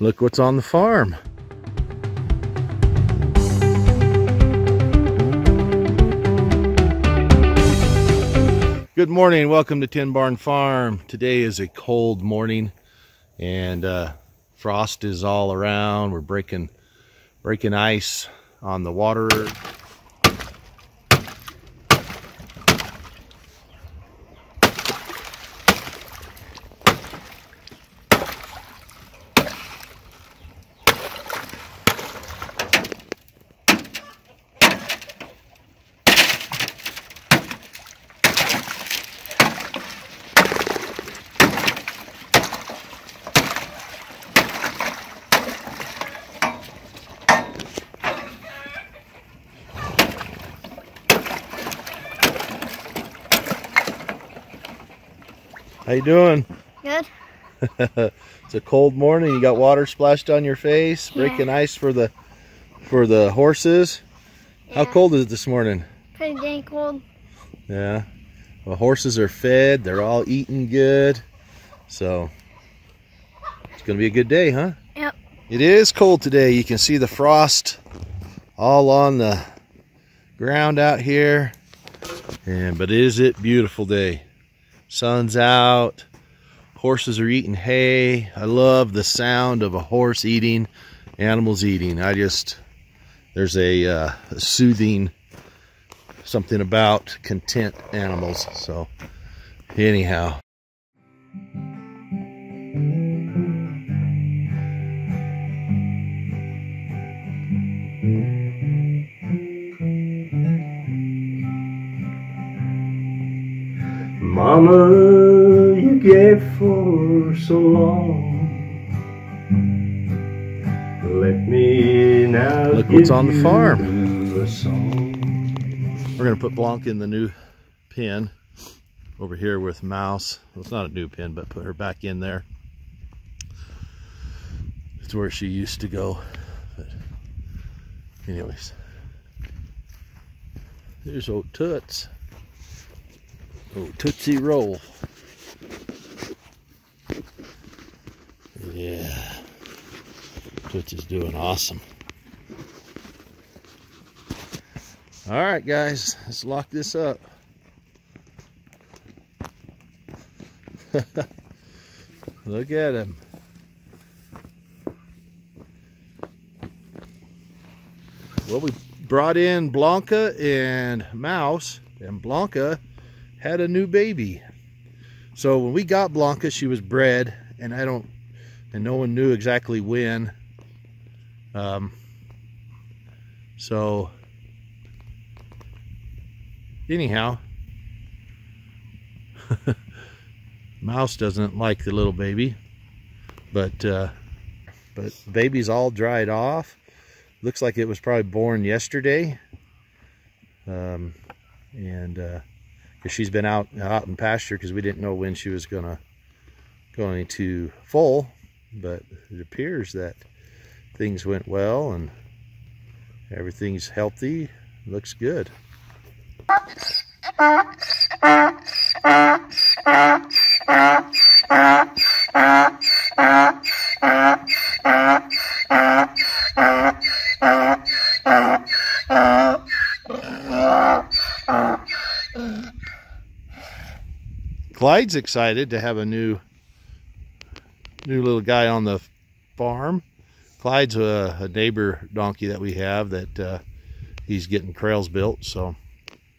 Look what's on the farm. Good morning, welcome to Tin Barn Farm. Today is a cold morning and frost is all around. We're breaking ice on the water. How you doing? Good. It's a cold morning. You got water splashed on your face, breaking ice for the horses. Yeah. How cold is it this morning? Pretty dang cold. Yeah. Well, horses are fed. They're all eating good. So it's gonna be a good day, huh? Yep. It is cold today. You can see the frost all on the ground out here. And but is it a beautiful day? Sun's out, horses are eating hay. I love the sound of a horse eating, animals eating. There's a soothing something about content animals. So anyhow. Mama, you gave for so long. Let me now. Look what's on the farm. We're gonna put Blanca in the new pen over here with Mouse. Well, it's not a new pen, but put her back in there. It's where she used to go. But anyways, there's old Toots. Oh, Tootsie roll. Yeah. Tootsie's doing awesome. All right, guys, let's lock this up. Look at him. Well, we brought in Blanca and Mouse, and Blanca had a new baby. So when we got Blanca, she was bred, and no one knew exactly when. So anyhow, Mouse doesn't like the little baby, but the baby's all dried off. Looks like it was probably born yesterday, and she's been out in pasture because we didn't know when she was going to foal, but it appears that things went well and everything's healthy. Looks good. Clyde's excited to have a new little guy on the farm. Clyde's a neighbor donkey that we have that he's getting corrals built, so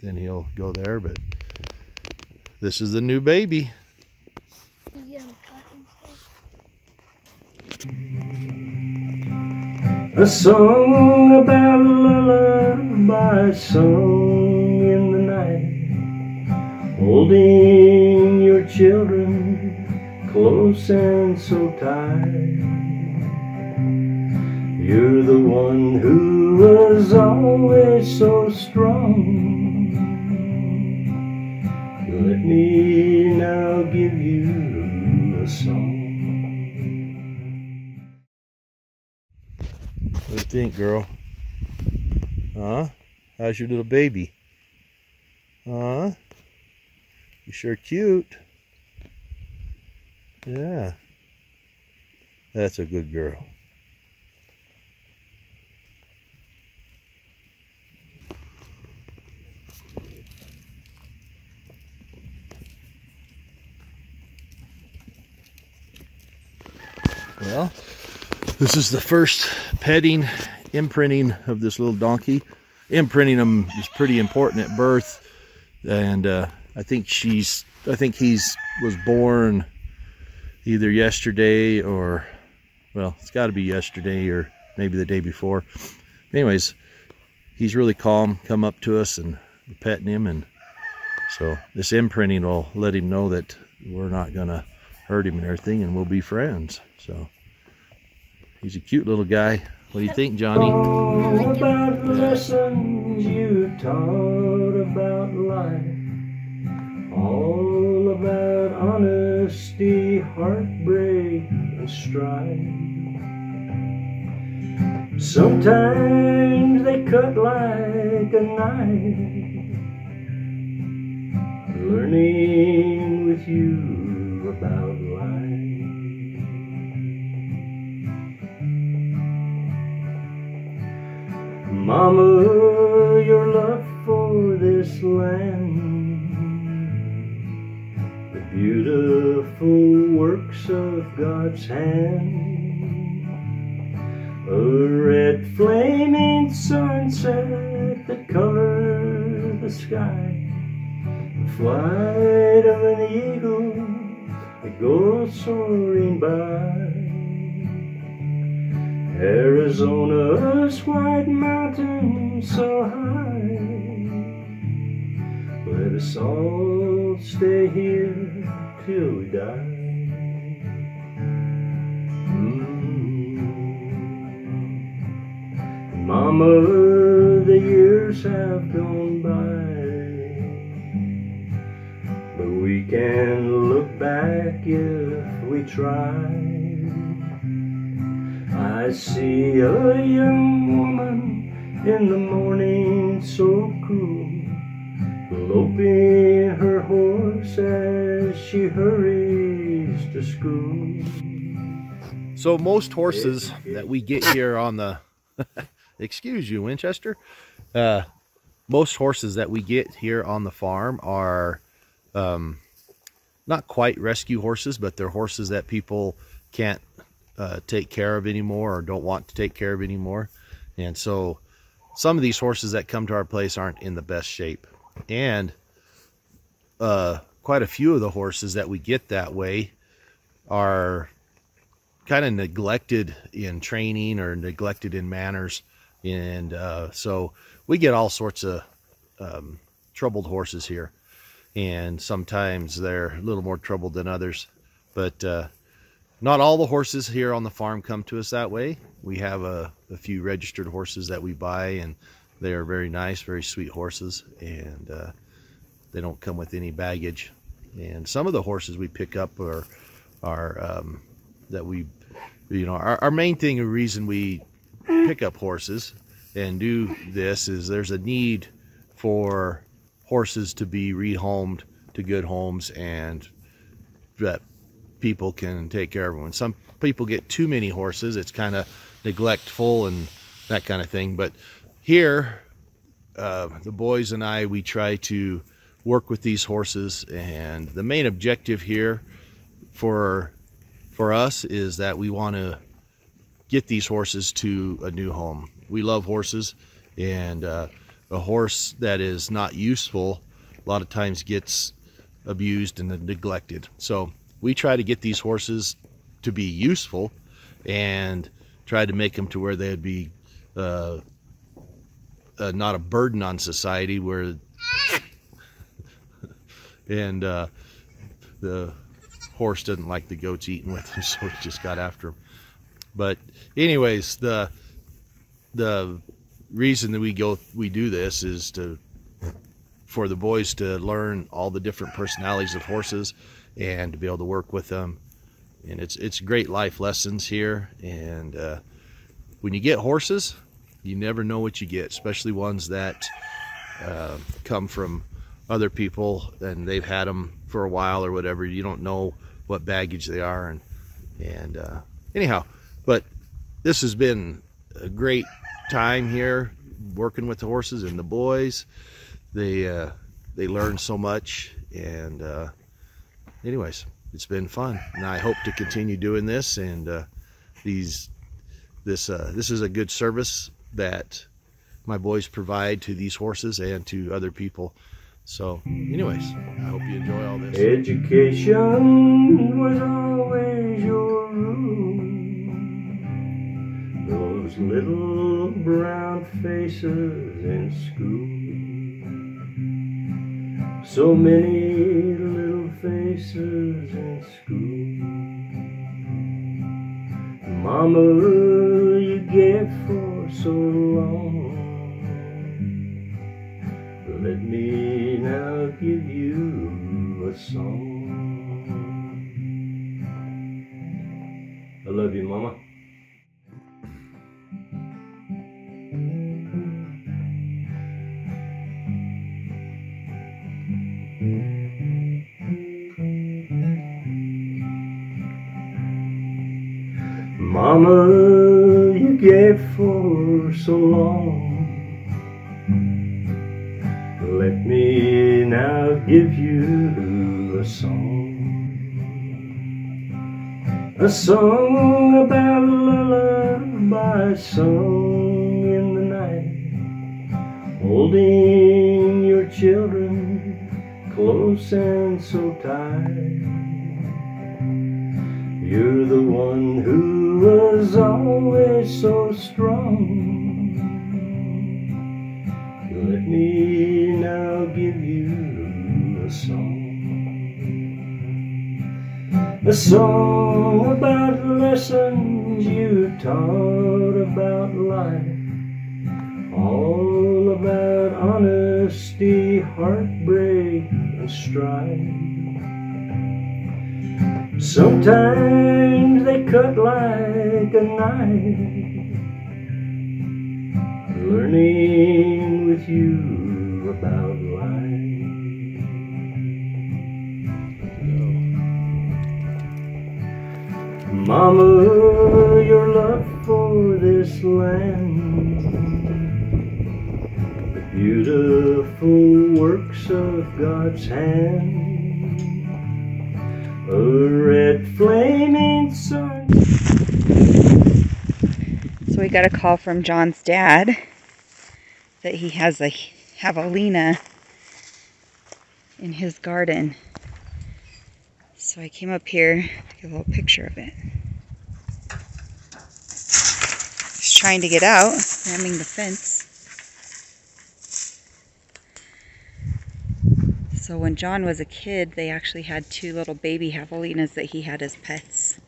then he'll go there. But this is the new baby. A song about a lullaby, song in the night, holding children close and so tight. You're the one who was always so strong. Let me now give you a song. What do you think, girl? Huh? How's your little baby? Huh? You sure cute. Yeah, That's a good girl. Well, this is the first petting, imprinting of this little donkey. Imprinting them is pretty important at birth, and I think he was born either yesterday or, well, it's got to be yesterday or maybe the day before. Anyways, he's really calm, come up to us and we're petting him, and so this imprinting will let him know that we're not gonna hurt him and everything, and we'll be friends. So he's a cute little guy. What do you think, Johnny? All about the lessons you taught about life, all about honesty, heartbreak, and strife. Sometimes they cut like a knife, learning with you about life. Mama, your love for this land, the beautiful works of God's hand, a red flaming sunset that covers the sky, the flight of an eagle that goes soaring by, Arizona's white mountains so high. Let us all stay here till we die. Mama, the years have gone by, but we can look back if we try. I see a young woman in the morning so cool, loping her horse as she hurries to school. So most horses that we get here on the, excuse you, Winchester, most horses that we get here on the farm are not quite rescue horses, but they're horses that people can't take care of anymore or don't want to take care of anymore. And so some of these horses that come to our place aren't in the best shape, and quite a few of the horses that we get that way are kind of neglected in training or neglected in manners, and so we get all sorts of troubled horses here, and sometimes they're a little more troubled than others, but not all the horses here on the farm come to us that way. We have a few registered horses that we buy, and they are very nice, very sweet horses, and they don't come with any baggage. And some of the horses we pick up are that we, you know, our main thing, the reason we pick up horses and do this is there's a need for horses to be rehomed to good homes, and that people can take care of them. When some people get too many horses, it's kind of neglectful and that kind of thing. But here, the boys and I, we try to work with these horses, and the main objective here for us is that we want to get these horses to a new home. We love horses, and a horse that is not useful a lot of times gets abused and neglected. So we try to get these horses to be useful and try to make them to where they'd be not a burden on society, where and the horse doesn't like the goats eating with him, so it just got after him. But anyways, the reason that we do this is for the boys to learn all the different personalities of horses and to be able to work with them. And it's great life lessons here. And when you get horses, you never know what you get, especially ones that come from other people and they've had them for a while or whatever. You don't know what baggage they are, and anyhow, but this has been a great time here working with the horses and the boys. They learn so much, and anyways, it's been fun, and I hope to continue doing this. And this is a good service that my boys provide to these horses and to other people. So anyways, I hope you enjoy all this. Education was always your room. Those little brown faces in school. So many little faces in school. Mama, you gave for so long. Let me now give you a song. I love you, Mama. Mama, you gave for so long. Let me now give you a song. A song about a lullaby sung in the night, holding your children close and so tight. You're the one who was always so strong. Let me now give you a song. A song about lessons you taught about life, all about honesty, heartbreak, and strife. Sometimes they cut like a knife, learning with you about life. Mama, your love for this land, the beautiful works of God's hand, a red flaming sun. So we got a call from John's dad that he has a javelina in his garden. So I came up here to get a little picture of it. He's trying to get out, ramming the fence. So when John was a kid, they actually had two little baby javelinas that he had as pets.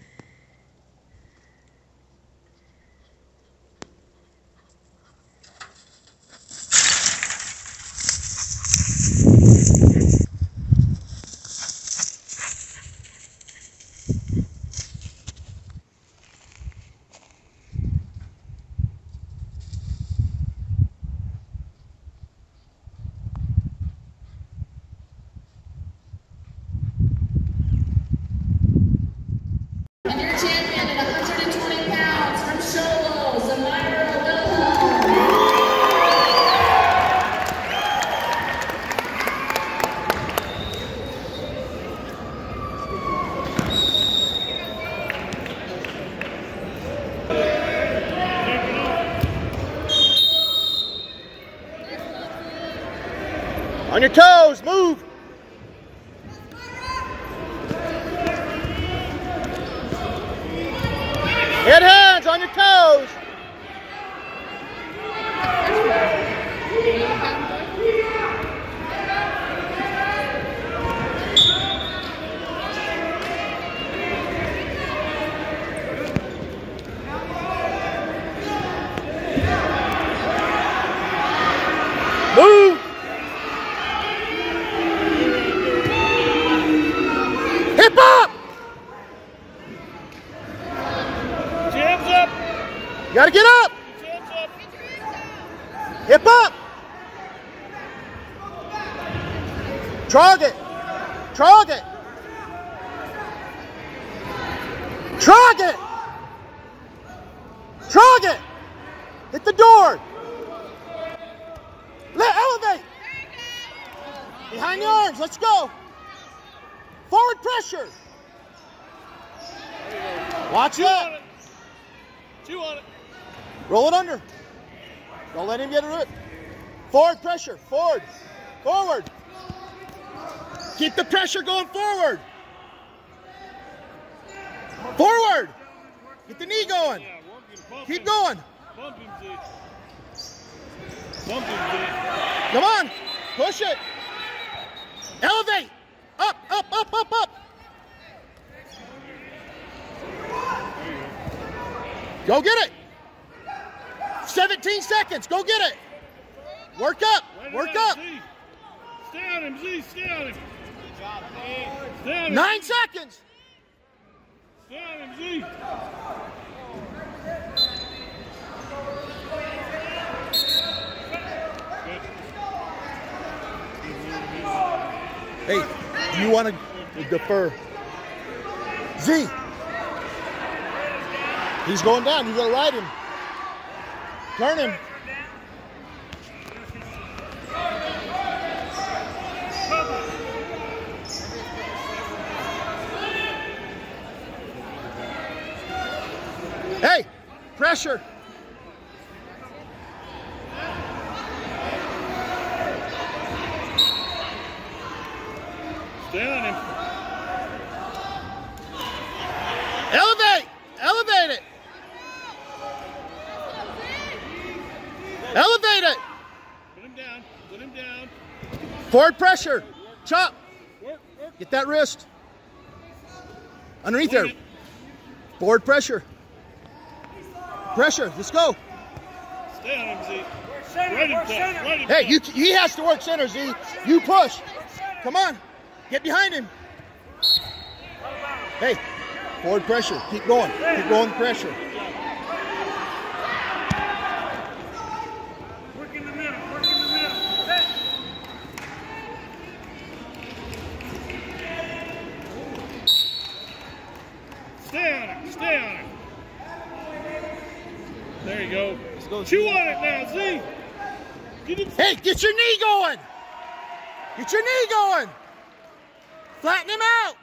On your toes, move! Head hands on your toes! Gotta get up! Hip up! Target! Target! Target! Target! Hit the door! Let elevate! Behind the arms, let's go! Forward pressure! Watch it! Two on it! Roll it under! Don't let him get it. Forward pressure, forward, forward! Keep the pressure going forward! Forward! Get the knee going! Keep going! Come on! Push it! Elevate! Up, up, up, up, up! Go get it! 17 seconds, go get it! Work up, work up! Stay on him, Z, stay on him! Stay on him! 9 seconds! Stay on him, Z! Hey, do you want to defer? Z! He's going down, you got to ride him. Turn him. Hey, pressure. Stay on him. Elevate, elevate it. Elevate it! Put him down, put him down. Forward pressure. Chop. Work. Get that wrist. Underneath there. Forward pressure. Pressure, let's go. Stay on him, Z. Right him. Hey, he has to work center, Z. You push. Come on. Get behind him. Hey, forward pressure. Keep going. Keep going pressure. There you go. Let's go. Chew on it now, Z. Hey, get your knee going. Get your knee going. Flatten him out.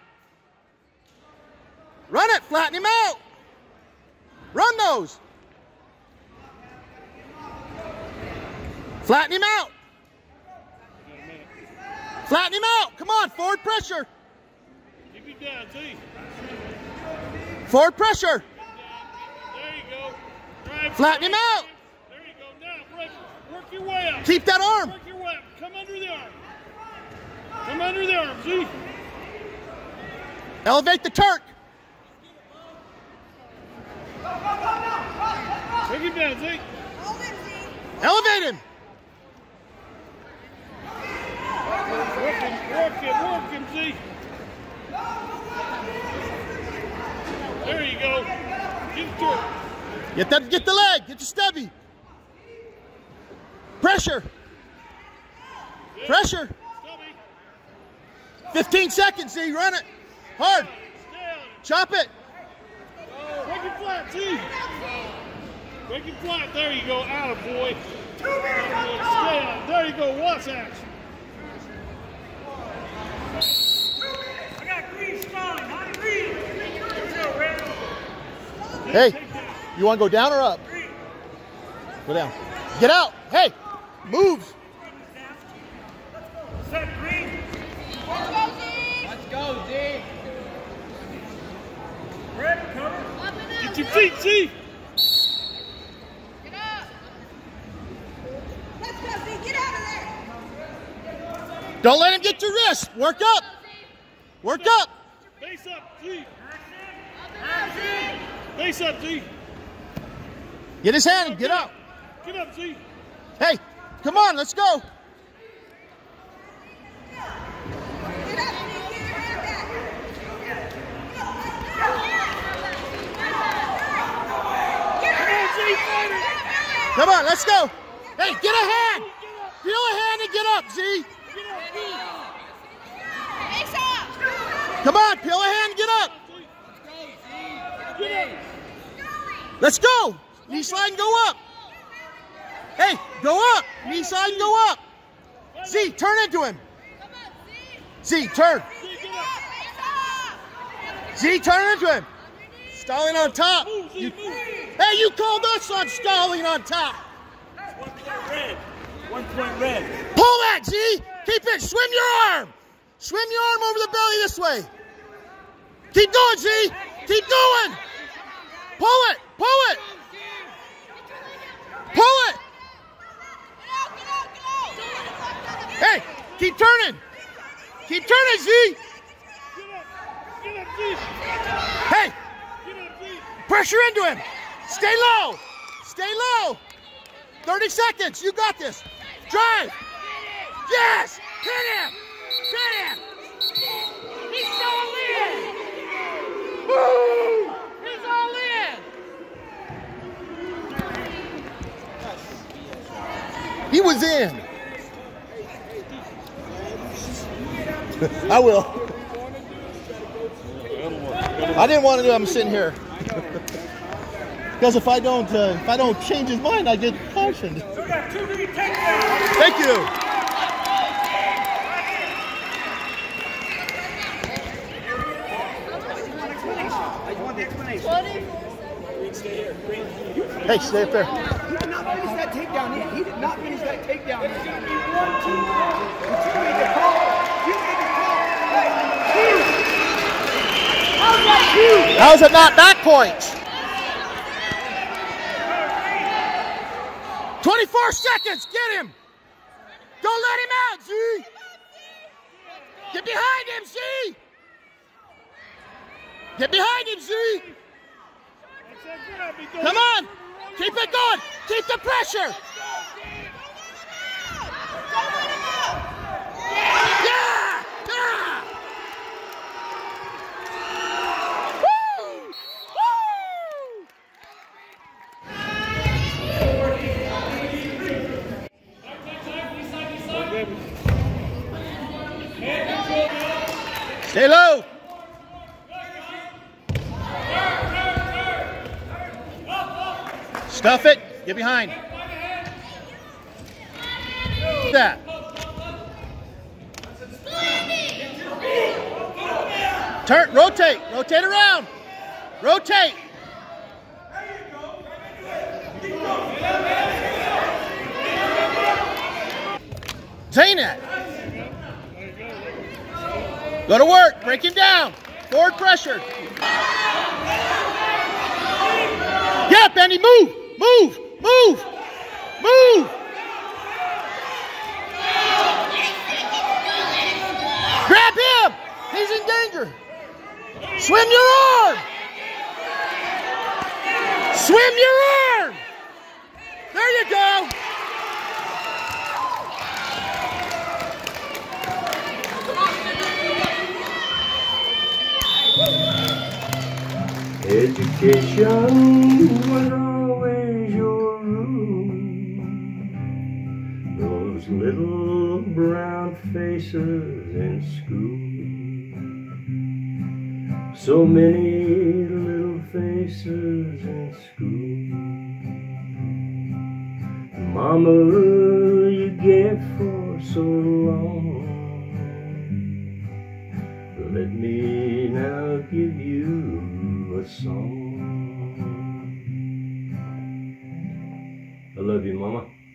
Run it. Flatten him out. Run those. Flatten him out. Flatten him out. Come on, forward pressure. Keep him down, Z. Forward pressure. There you go. Flatten him out. There you go. Now, work your way up. Keep that arm. Work your way up. Come under the arm. Come under the arm, Z. Elevate the Turk. Take him down, Z. Elevate him. Work him, Z. There you go. Give the Turk. Get the leg, get your stubby. Pressure. Pressure. 15 seconds, Z, run it. Hard. Chop it. Break it flat, Z. Break it flat, there you go, out of boy. There you go, watch action. I got green spine, high green. Hey. You want to go down or up? Go down. Get out. Hey, moves. Let's go, Z. Red cover. Get your feet, Z. Get up. Let's go, Z. Get out of there. Don't let him get your wrist. Work up. Work up. Face up, Z. Face up, Z. Get his hand and get up. Get up, Z. Hey, come on, let's go. Get up, Z. Get your hand back. Get up, Z. Come on, let's go. Hey, get a hand. Feel a hand and get up, Z. Face up. Come on, feel a hand and get up. Let's go. Nissan, go up. Hey, go up. Nissan, go up. Z, turn into him. Z, turn. Z, turn into him. Stalling on top. Hey, you called us on stalling on top. 1 point red. 1 point red. Pull that, Z. Keep it. Swim your arm. Swim your arm over the belly this way. Keep going, Z. Keep going. Pull it. Pull it. Pull it. Hey, keep turning. Keep turning, Z. Hey. Pressure into him. Stay low. Stay low. 30 seconds. You got this. Drive. Yes. Hit him. Hit him. He's so in. Woo! He's all in. He was in. I will. I didn't want to do it. I'm sitting here. Because if I don't change his mind, I get cautioned. Thank you. Hey, stay up there. He did not finish that takedown yet. He did not finish that takedown yet. You need to call. You need to call. How's it not back points? 24 seconds. Get him. Don't let him out, Z. Get behind him, Z. Get behind him, Z. Come on! Keep it going! Keep the pressure! Yeah! Yeah! Woo! Woo! Stay low! Stuff it. Get behind. That. Turn. Rotate. Rotate around. Rotate. Zaynat. Go to work. Break him down. Forward pressure. Get up, Andy. Move. Move! Move! Move! Grab him! He's in danger! Swim your arm! Swim your arm! There you go! Education. Little brown faces in school. So many little faces in school. Mama, you get for so long. Let me now give you a song. I love you, Mama.